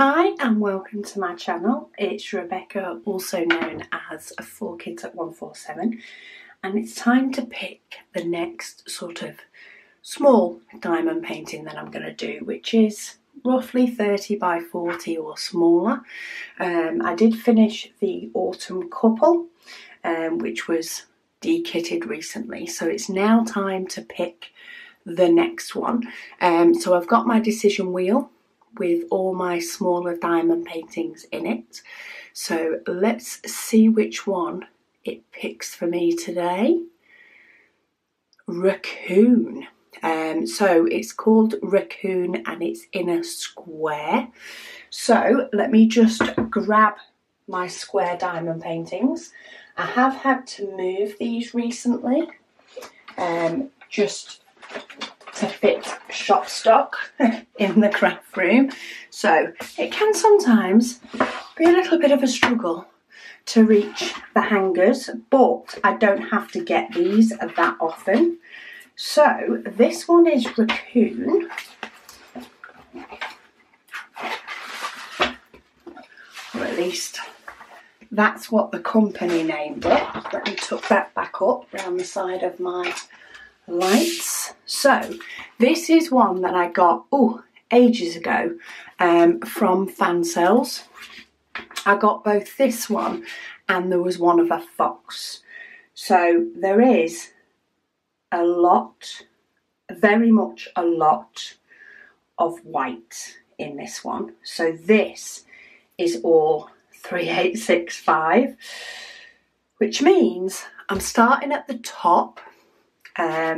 Hi and welcome to my channel. It's Rebecca, also known as 4kidsat147, and it's time to pick the next sort of small diamond painting that I'm going to do, which is roughly 30 by 40 or smaller. I did finish the Autumn Couple, which was de-kitted recently, so it's now time to pick the next one. So I've got my decision wheel with all my smaller diamond paintings in it. So let's see which one it picks for me today. Raccoon. So it's called Raccoon and it's in a square. So let me just grab my square diamond paintings. I have had to move these recently just to fit shop stock in the craft room, so it can sometimes be a little bit of a struggle to reach the hangers, but I don't have to get these that often. So this one is Raccoon. Or at least that's what the company named it. Let me tuck that back up around the side of my lights. So this is one that I got ages ago from Fanzells. I got both this one and there was one of a fox. So there is a lot, very much a lot of white in this one. So this is all 3865, which means I'm starting at the top.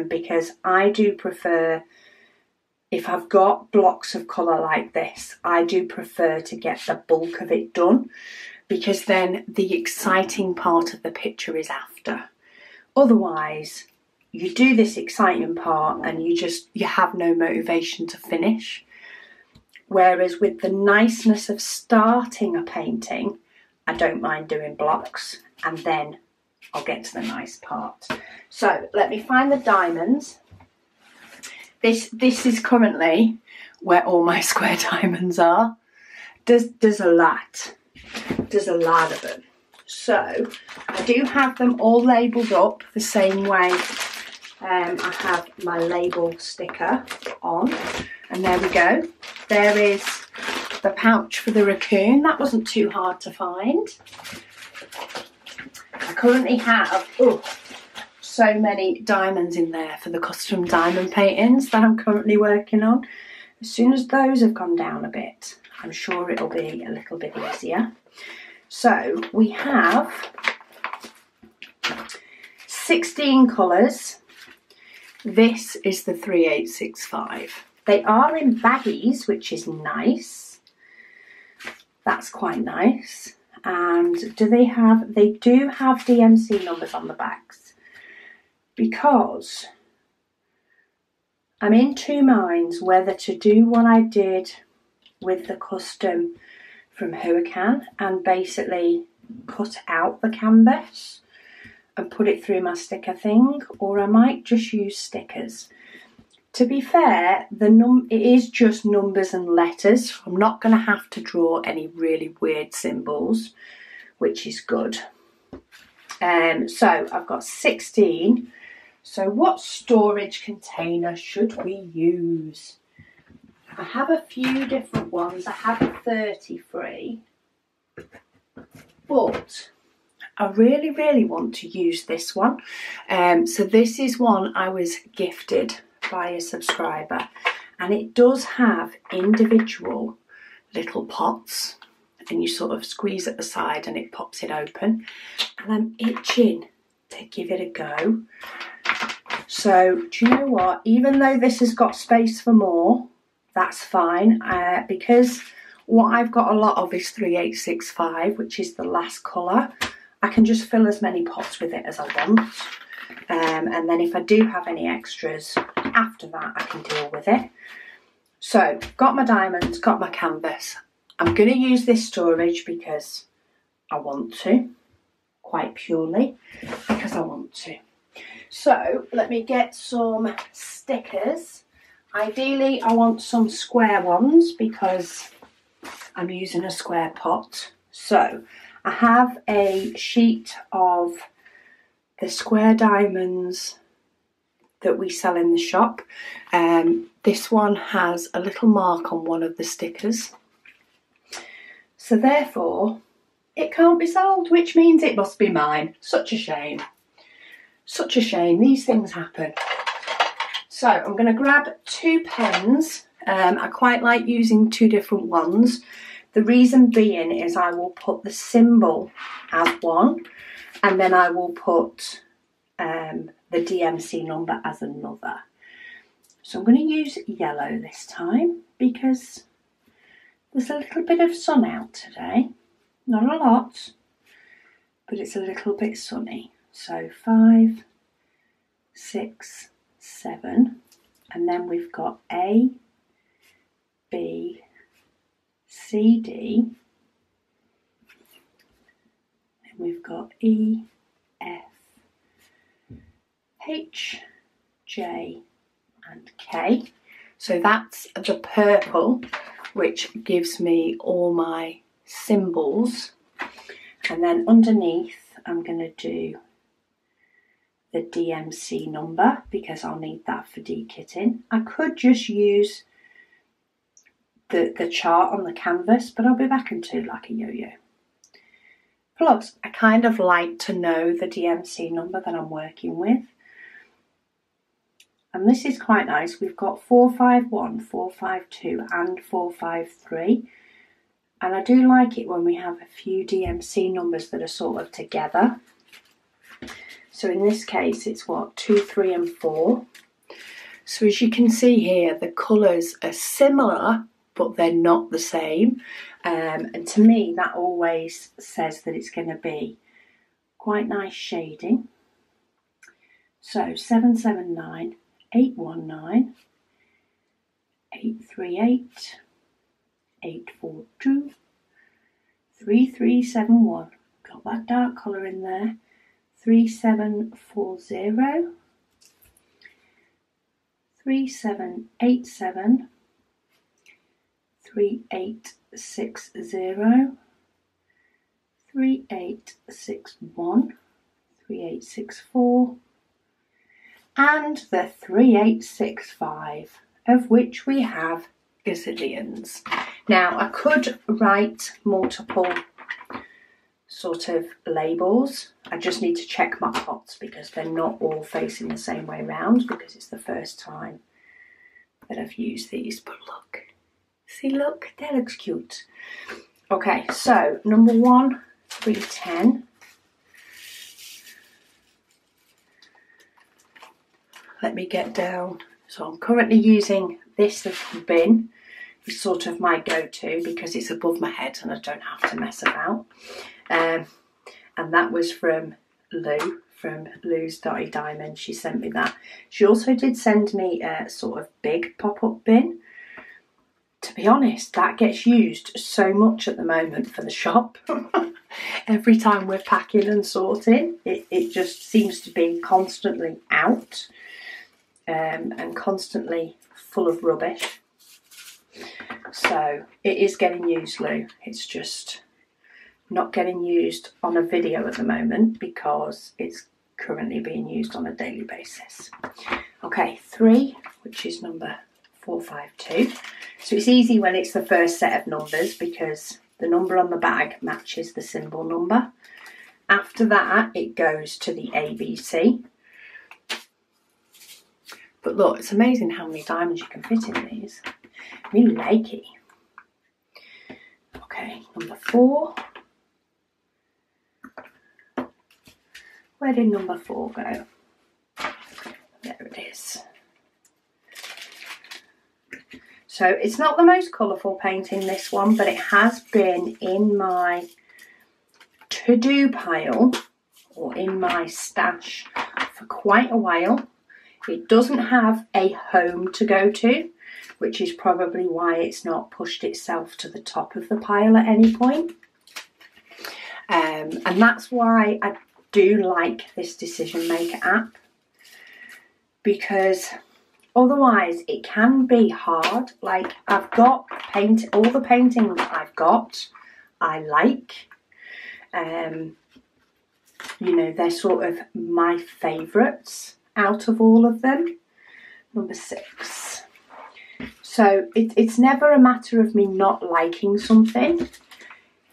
Because I do prefer, if I've got blocks of colour like this, I do prefer to get the bulk of it done, because then the exciting part of the picture is after. Otherwise, you do this exciting part and you have no motivation to finish. Whereas with the niceness of starting a painting, I don't mind doing blocks, and then I'll get to the nice part. So let me find the diamonds. This is currently where all my square diamonds are. There's a lot. There's a lot of them. So I do have them all labelled up the same way I have my label sticker on. And there we go. There is the pouch for the raccoon. That wasn't too hard to find. I currently have so many diamonds in there for the custom diamond paintings that I'm currently working on. As soon as those have gone down a bit, I'm sure it'll be a little bit easier. So we have 16 colours. This is the 3865. They are in baggies, which is nice. That's quite nice. And they do have DMC numbers on the bags, because I'm in two minds whether to do what I did with the custom from Huacan and basically cut out the canvas and put it through my sticker thing, or I might just use stickers. To be fair, it is just numbers and letters. I'm not going to have to draw any really weird symbols, which is good. So I've got 16. So what storage container should we use? I have a few different ones. I have 33, but I really, really want to use this one. So this is one I was gifted by a subscriber, and it does have individual little pots, and you sort of squeeze at the side and it pops it open, and I'm itching to give it a go. So do you know what, even though this has got space for more, that's fine, because what I've got a lot of is 3865, which is the last colour. I can just fill as many pots with it as I want. And then if I do have any extras after that, I can deal with it. So got my diamonds, got my canvas. I'm going to use this storage because I want to, quite purely because I want to. So let me get some stickers. Ideally I want some square ones because I'm using a square pot. So I have a sheet of the square diamonds that we sell in the shop. This one has a little mark on one of the stickers, so therefore it can't be sold, which means it must be mine. Such a shame. Such a shame. These things happen. So I'm going to grab two pens. I quite like using two different ones. The reason being is I will put the symbol as one, and then I will put the DMC number as another. So I'm going to use yellow this time because there's a little bit of sun out today. Not a lot, but it's a little bit sunny. So 5, 6, 7, and then we've got A, B, C, D, and we've got E, F, H, J, and K. So that's the purple, which gives me all my symbols. And then underneath I'm going to do the DMC number because I'll need that for de-kitting. I could just use the chart on the canvas, but I'll be back into like a yo-yo. Plus, I kind of like to know the DMC number that I'm working with. And this is quite nice. We've got 451, 452 and 453. And I do like it when we have a few DMC numbers that are sort of together. So in this case, it's what, 2, 3 and 4. So as you can see here, the colours are similar, but they're not the same. And to me, that always says that it's going to be quite nice shading. So 779, 819, 838. 842, 3371, got that dark colour in there, 3740, 3787, 3860, 3861, 3864, and the 3865, of which we have gazillions. Now I could write multiple sort of labels. I just need to check my pots because they're not all facing the same way round, because it's the first time that I've used these. But look, see, look, that looks cute. Okay, so number 1, 3, 10. Let me get down. So I'm currently using this little bin. It's sort of my go-to because it's above my head and I don't have to mess about. And that was from Lou, from Lou's Dotty Diamond. She sent me that. She also did send me a sort of big pop-up bin. To be honest, that gets used so much at the moment for the shop. Every time we're packing and sorting, it just seems to be constantly out. And constantly full of rubbish. So it is getting used, Lou. It's just not getting used on a video at the moment because it's currently being used on a daily basis. Okay, 3, which is number 452. So it's easy when it's the first set of numbers because the number on the bag matches the symbol number. After that, it goes to the ABC. But look, it's amazing how many diamonds you can fit in these. I mean, lakey. Okay, number 4. Where did number 4 go? There it is. So it's not the most colourful painting, this one, but it has been in my to-do pile or in my stash for quite a while. It doesn't have a home to go to, which is probably why it's not pushed itself to the top of the pile at any point. And that's why I do like this Decision Maker app, because otherwise it can be hard. Like, I've got all the paintings I've got, I like. You know, they're sort of my favourites out of all of them. Number 6. So it's never a matter of me not liking something.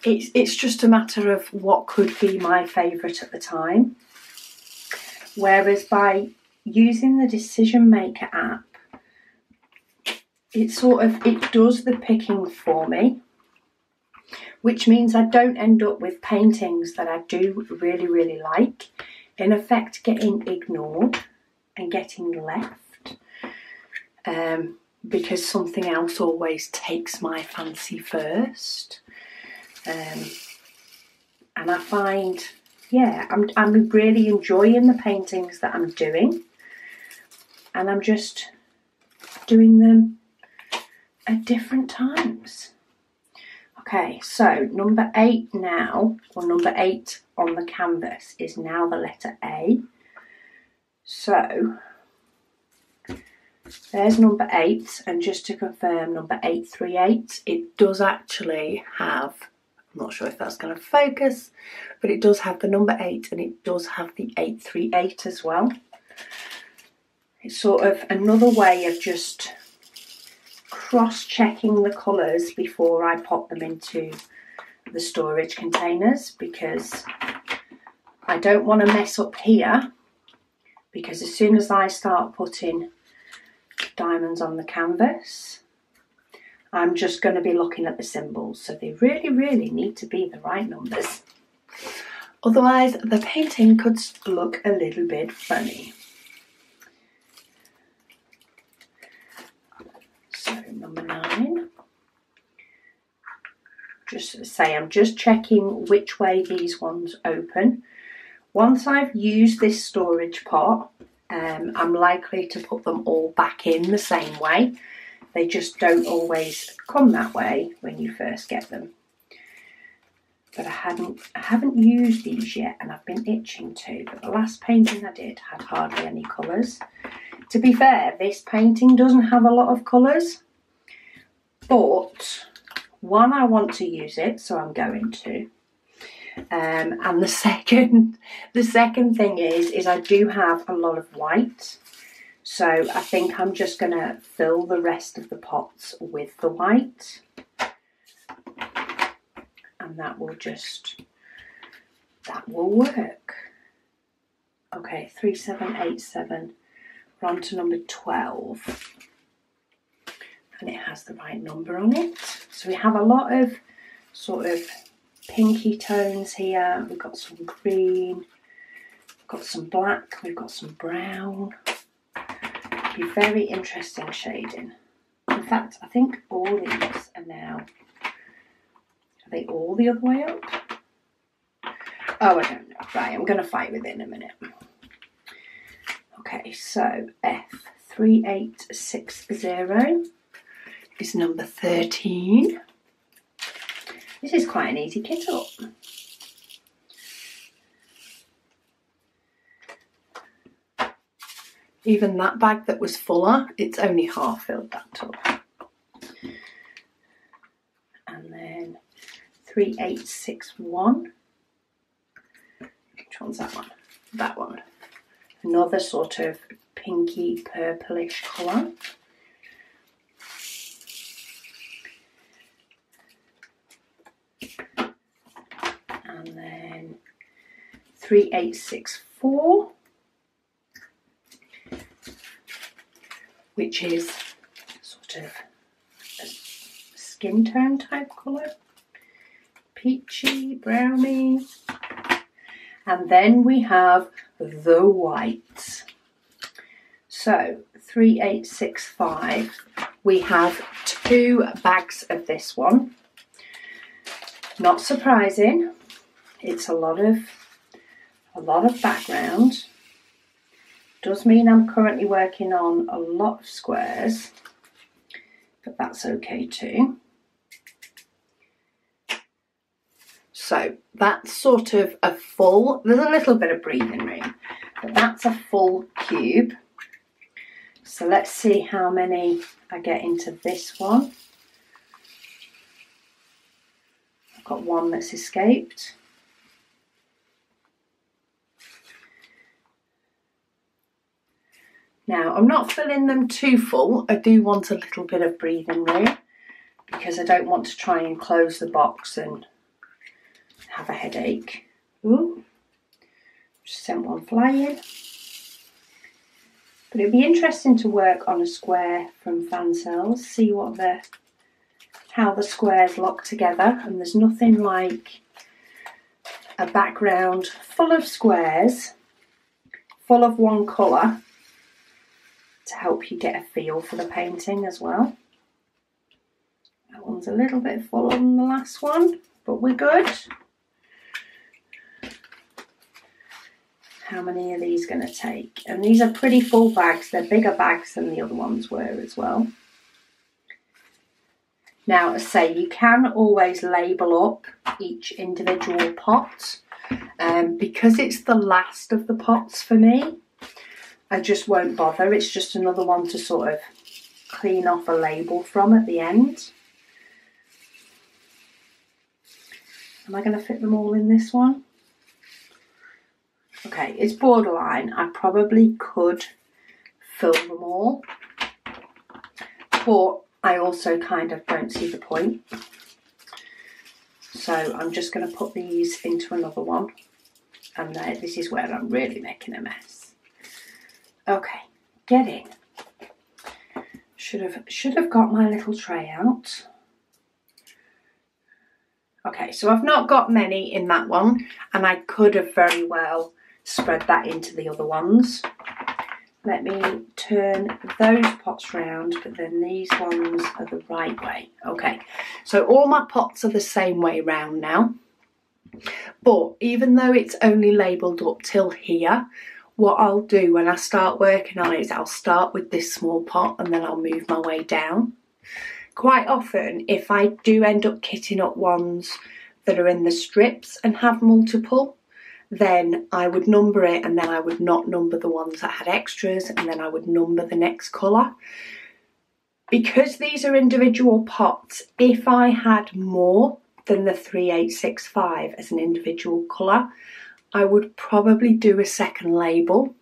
It's just a matter of what could be my favourite at the time. Whereas by using the Decision Maker app, it sort of, it does the picking for me, which means I don't end up with paintings that I do really, really like, in effect getting ignored and getting left, because something else always takes my fancy first. And I find, yeah, I'm really enjoying the paintings that I'm doing, and I'm just doing them at different times. Okay, so number 8 now, or number 8 on the canvas, is now the letter A. So there's number 8, and just to confirm, number 838, it does actually have, I'm not sure if that's going to focus, but it does have the number 8, and it does have the 838 as well. It's sort of another way of just cross-checking the colours before I pop them into the storage containers, because I don't want to mess up here, because as soon as I start putting diamonds on the canvas, I'm just going to be looking at the symbols, so they really, really need to be the right numbers. Otherwise the painting could look a little bit funny. Number 9. Just say I'm just checking which way these ones open. Once I've used this storage pot, I'm likely to put them all back in the same way. They just don't always come that way when you first get them. But I haven't used these yet, and I've been itching to. But the last painting I did had hardly any colours. To be fair, this painting doesn't have a lot of colours. But, one, I want to use it, so I'm going to. And the second thing is I do have a lot of white. So I think I'm just going to fill the rest of the pots with the white. And that will work. Okay, 3787. We're on to number 12. And it has the right number on it. So we have a lot of sort of pinky tones here. We've got some green, we've got some black, we've got some brown. It'll be very interesting shading. In fact, I think all these are now, are they all the other way up? Oh, I don't know. Right, I'm going to fight with it in a minute. Okay, so F3860. Is number 13. This is quite an easy kit up. Even that bag that was fuller, it's only half filled that up. And then 3861. Which one's that one? That one. Another sort of pinky purplish colour. And then 3864, which is sort of a skin tone type colour, peachy, browny. And then we have the white. So 3865, we have 2 bags of this one. Not surprising. It's a lot of background. Does mean I'm currently working on a lot of squares, but that's okay too. So that's sort of a full, there's a little bit of breathing room, but that's a full cube. So let's see how many I get into this one. got one that's escaped. Now, I'm not filling them too full. I do want a little bit of breathing room because I don't want to try and close the box and have a headache. Ooh, just sent one flying. But it'd be interesting to work on a square from Fanzells, see what the, how the squares lock together. And there's nothing like a background full of squares, full of one colour, to help you get a feel for the painting as well. That one's a little bit fuller than the last one, but we're good. How many are these going to take? And these are pretty full bags. They're bigger bags than the other ones were as well. Now, as I say, you can always label up each individual pot. Because it's the last of the pots for me, I just won't bother. It's just another one to sort of clean off a label from at the end. Am I going to fit them all in this one? Okay, it's borderline. I probably could fill them all, but I also kind of don't see the point. So I'm just going to put these into another one, and this is where I'm really making a mess. Okay, get in. Should have got my little tray out. Okay, so I've not got many in that one, and I could have very well spread that into the other ones. Let me turn those pots round, but then these ones are the right way. Okay, so all my pots are the same way round now, but even though it's only labelled up till here, what I'll do when I start working on it is I'll start with this small pot and then I'll move my way down. Quite often, if I do end up kitting up ones that are in the strips and have multiple, then I would number it, and then I would not number the ones that had extras, and then I would number the next colour. Because these are individual pots, if I had more than the 3865 as an individual colour, I would probably do a second label.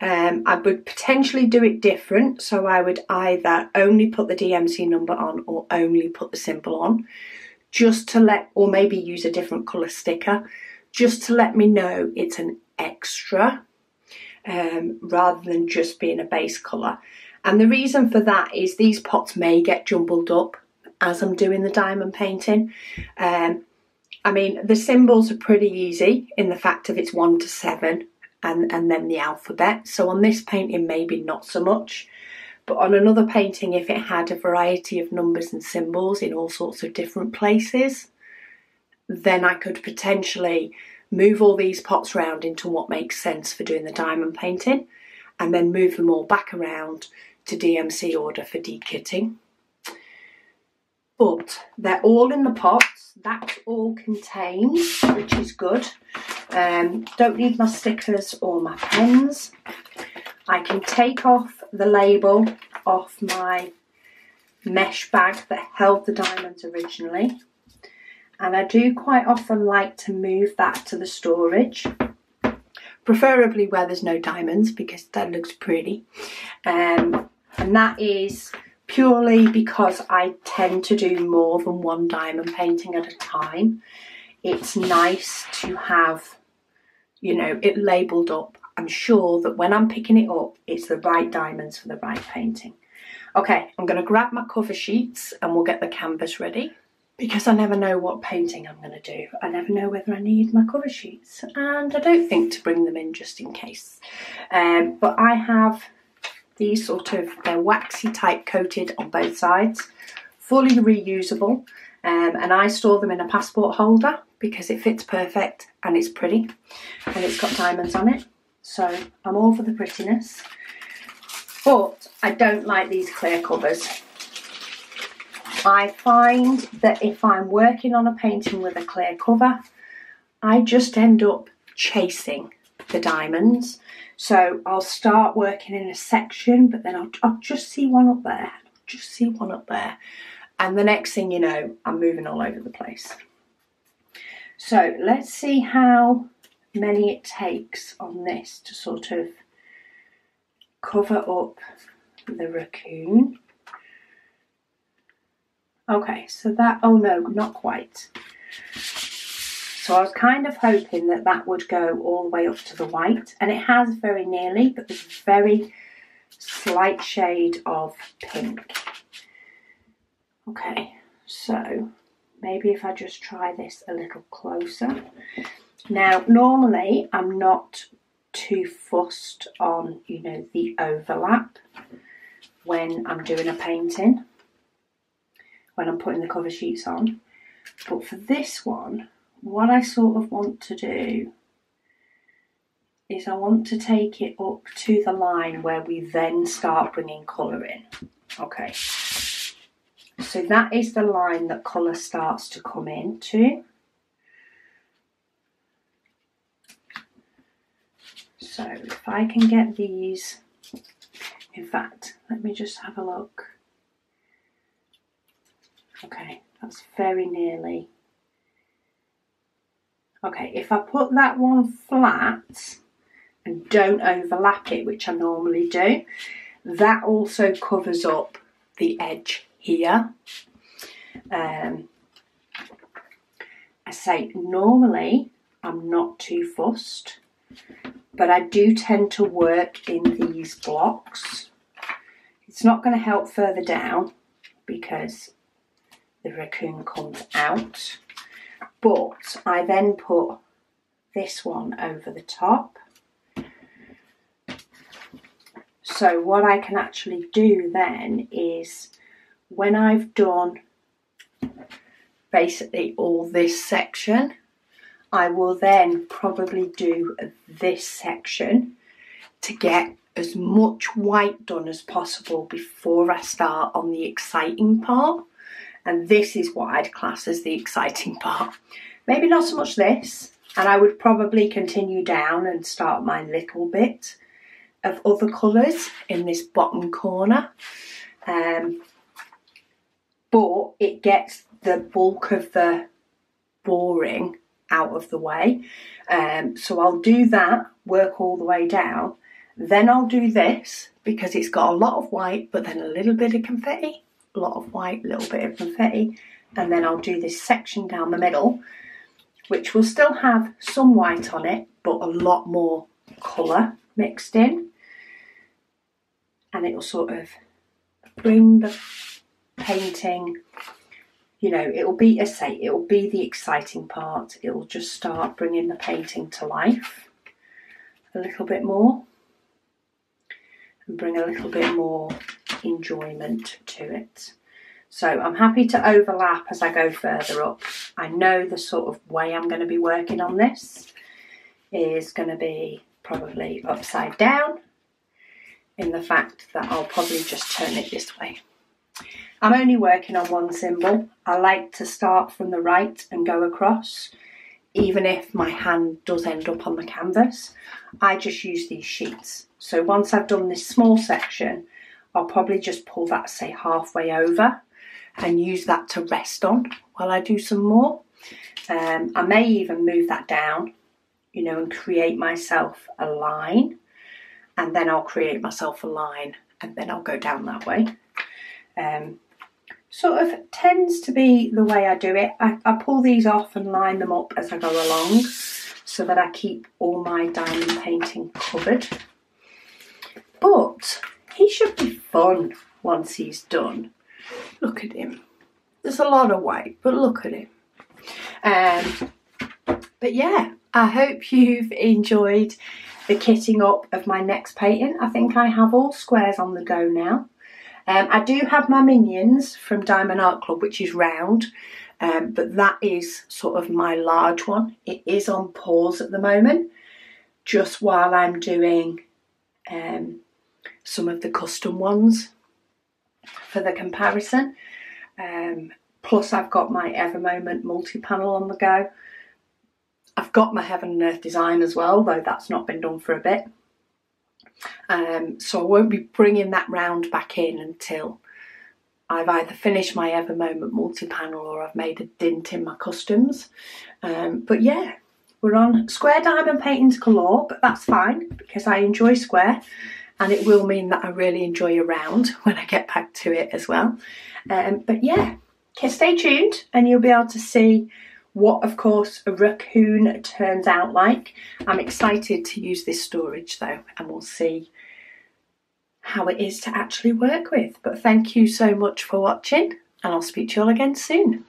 I would potentially do it different, so I would either only put the DMC number on or only put the symbol on, just to let, or maybe use a different colour sticker, just to let me know it's an extra, rather than just being a base colour. And the reason for that is these pots may get jumbled up as I'm doing the diamond painting. I mean, the symbols are pretty easy in the fact of it's 1 to 7 and then the alphabet. So on this painting, maybe not so much. But on another painting, if it had a variety of numbers and symbols in all sorts of different places, then I could potentially move all these pots around into what makes sense for doing the diamond painting, and then move them all back around to DMC order for dekitting. But they're all in the pots. That's all contained, which is good. Don't need my stickers or my pens. I can take off the label off my mesh bag that held the diamonds originally. And I do quite often like to move that to the storage, preferably where there's no diamonds, because that looks pretty. And that is purely because I tend to do more than one diamond painting at a time. It's nice to have, you know, it labelled up. I'm sure that when I'm picking it up, it's the right diamonds for the right painting. Okay, I'm going to grab my cover sheets and we'll get the canvas ready. Because I never know what painting I'm going to do. I never know whether I need my cover sheets, and I don't think to bring them in just in case. But I have these sort of, they're waxy type coated on both sides, fully reusable, and I store them in a passport holder because it fits perfect and it's pretty, and it's got diamonds on it. So I'm all for the prettiness, but I don't like these clear covers. I find that if I'm working on a painting with a clear cover, I just end up chasing the diamonds. So I'll start working in a section, but then I'll just see one up there, just see one up there. And the next thing you know, I'm moving all over the place. So let's see how many it takes on this to sort of cover up the raccoon. Okay, so that, oh no, not quite. So I was kind of hoping that that would go all the way up to the white, and it has very nearly, but there's a very slight shade of pink. Okay, so maybe if I just try this a little closer. Now, normally I'm not too fussed on, you know, the overlap when I'm doing a painting, when I'm putting the cover sheets on. But for this one, what I sort of want to do is I want to take it up to the line where we then start bringing colour in. Okay, so that is the line that colour starts to come into. So if I can get these, in fact, let me just have a look. Okay, that's very nearly. Okay, if I put that one flat and don't overlap it, which I normally do, that also covers up the edge here. I say normally I'm not too fussed, but I do tend to work in these blocks. It's not going to help further down because the raccoon comes out, but I then put this one over the top. So what I can actually do then is, when I've done basically all this section, I will then probably do this section to get as much white done as possible before I start on the exciting part. And this is what I'd class as the exciting part. Maybe not so much this, and I would probably continue down and start my little bit of other colours in this bottom corner. But it gets the bulk of the boring out of the way. So I'll do that, work all the way down. Then I'll do this, because it's got a lot of white, but then a little bit of confetti. A lot of white, a little bit of confetti, and then I'll do this section down the middle, which will still have some white on it, but a lot more colour mixed in, and it will sort of bring the painting, you know, it'll be, as I say, it'll be the exciting part. It'll just start bringing the painting to life a little bit more and bring a little bit more enjoyment to it. So I'm happy to overlap as I go further up. I know the sort of way I'm going to be working on this is going to be probably upside down, in the fact that I'll probably just turn it this way. I'm only working on one symbol. I like to start from the right and go across, even if my hand does end up on the canvas. I just use these sheets. So once I've done this small section, I'll probably just pull that, say, halfway over and use that to rest on while I do some more. I may even move that down, you know, and create myself a line, and then I'll create myself a line, and then I'll go down that way. Sort of tends to be the way I do it. I pull these off and line them up as I go along, so that I keep all my diamond painting covered. But he should be fun once he's done. Look at him. There's a lot of white, but look at him. But yeah, I hope you've enjoyed the kitting up of my next painting. I think I have all squares on the go now. I do have my minions from Diamond Art Club, which is round, but that is sort of my large one. It is on pause at the moment, just while I'm doing some of the custom ones for the comparison. Plus I've got my Ever Moment multi-panel on the go. I've got my Heaven and Earth Design as well, though that's not been done for a bit. So I won't be bringing that round back in until I've either finished my Ever Moment multi-panel or I've made a dint in my customs. But yeah, we're on square diamond paintings galore, but that's fine because I enjoy square, and it will mean that I really enjoy a round when I get back to it as well. But yeah, stay tuned and you'll be able to see what, of course, a raccoon turns out like. I'm excited to use this storage though, and we'll see how it is to actually work with. But thank you so much for watching, and I'll speak to you all again soon.